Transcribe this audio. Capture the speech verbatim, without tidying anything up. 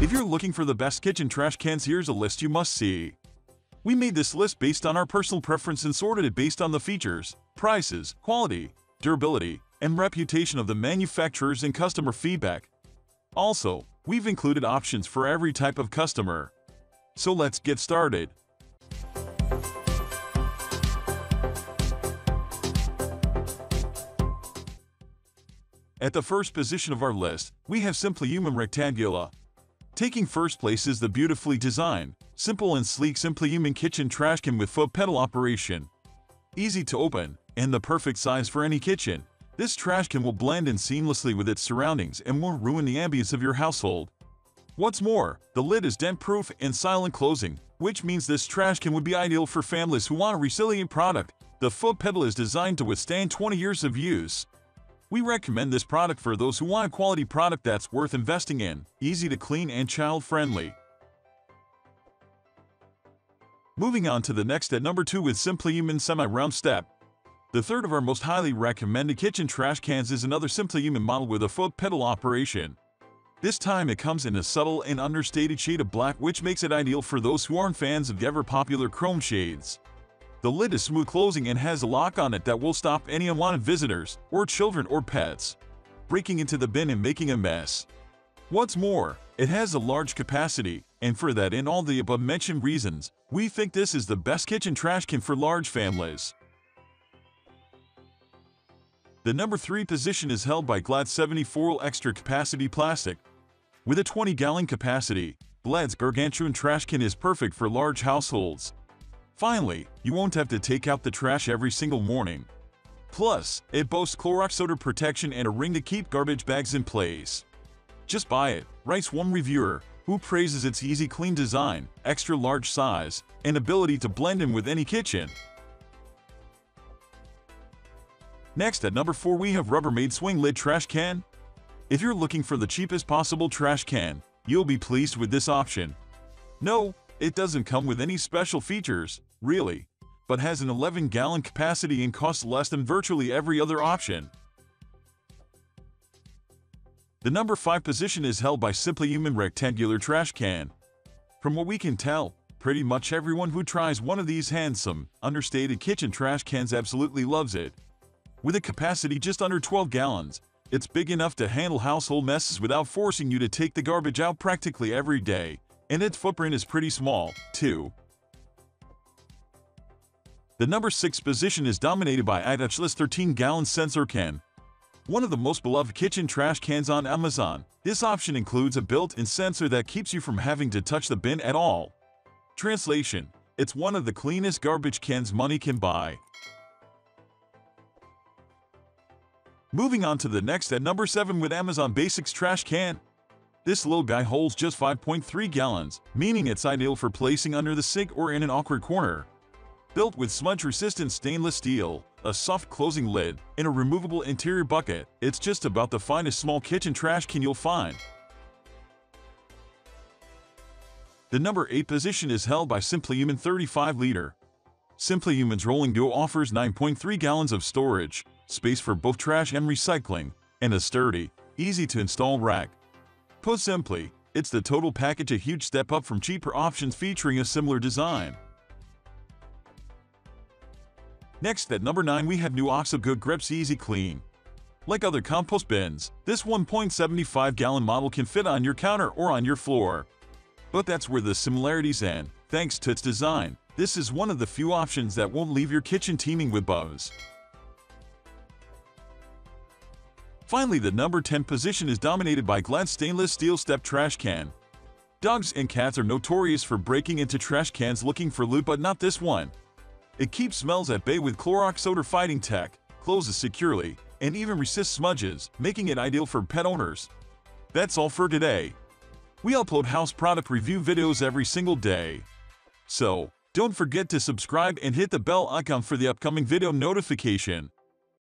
If you're looking for the best kitchen trash cans, here's a list you must see. We made this list based on our personal preference and sorted it based on the features, prices, quality, durability, and reputation of the manufacturers and customer feedback. Also, we've included options for every type of customer. So let's get started. At the first position of our list, we have simplehuman Rectangula. Taking first place is the beautifully designed, simple and sleek simplehuman kitchen trash can with foot pedal operation. Easy to open, and the perfect size for any kitchen, this trash can will blend in seamlessly with its surroundings and won't ruin the ambience of your household. What's more, the lid is dent-proof and silent closing, which means this trash can would be ideal for families who want a resilient product. The foot pedal is designed to withstand twenty years of use. We recommend this product for those who want a quality product that's worth investing in, easy to clean and child-friendly. Moving on to the next at number two with simplehuman Semi-Round Step. The third of our most highly recommended kitchen trash cans is another simplehuman model with a foot pedal operation. This time it comes in a subtle and understated shade of black, which makes it ideal for those who aren't fans of the ever-popular chrome shades. The lid is smooth closing and has a lock on it that will stop any unwanted visitors, or children or pets, breaking into the bin and making a mess. What's more, it has a large capacity, and for that and all the above-mentioned reasons, we think this is the best kitchen trash can for large families. The number three position is held by Glad seventy-four L Extra Capacity Plastic. With a twenty gallon capacity, Glad's gargantuan trash can is perfect for large households. Finally, you won't have to take out the trash every single morning. Plus, it boasts Clorox odor protection and a ring to keep garbage bags in place. Just buy it, writes one reviewer, who praises its easy clean design, extra large size, and ability to blend in with any kitchen. Next at number four we have Rubbermaid Swing Lid Trash Can. If you're looking for the cheapest possible trash can, you'll be pleased with this option. No, it doesn't come with any special features, really, but has an eleven gallon capacity and costs less than virtually every other option. The number five position is held by simplehuman Rectangular Trash Can. From what we can tell, pretty much everyone who tries one of these handsome, understated kitchen trash cans absolutely loves it. With a capacity just under twelve gallons, it's big enough to handle household messes without forcing you to take the garbage out practically every day, and its footprint is pretty small, too. The number six position is dominated by iTouchless thirteen gallon Sensor Can. One of the most beloved kitchen trash cans on Amazon, this option includes a built-in sensor that keeps you from having to touch the bin at all. Translation: it's one of the cleanest garbage cans money can buy. Moving on to the next at number seven with Amazon Basics Trash Can. This little guy holds just five point three gallons, meaning it's ideal for placing under the sink or in an awkward corner. Built with smudge-resistant stainless steel, a soft closing lid, and a removable interior bucket, it's just about the finest small kitchen trash can you'll find. The number eight position is held by simplehuman thirty-five liter. simplehuman's Rolling Duo offers nine point three gallons of storage, space for both trash and recycling, and a sturdy, easy-to-install rack. Put simply, it's the total package, a huge step up from cheaper options featuring a similar design. Next at number nine we have new OXO Good Grips Easy Clean. Like other compost bins, this one point seven five gallon model can fit on your counter or on your floor. But that's where the similarities end. Thanks to its design, this is one of the few options that won't leave your kitchen teeming with bugs. Finally, the number ten position is dominated by Glad Stainless Steel Step Trash Can. Dogs and cats are notorious for breaking into trash cans looking for loot, but not this one. It keeps smells at bay with Clorox odor fighting tech, closes securely, and even resists smudges, making it ideal for pet owners. That's all for today. We upload house product review videos every single day. So, don't forget to subscribe and hit the bell icon for the upcoming video notification.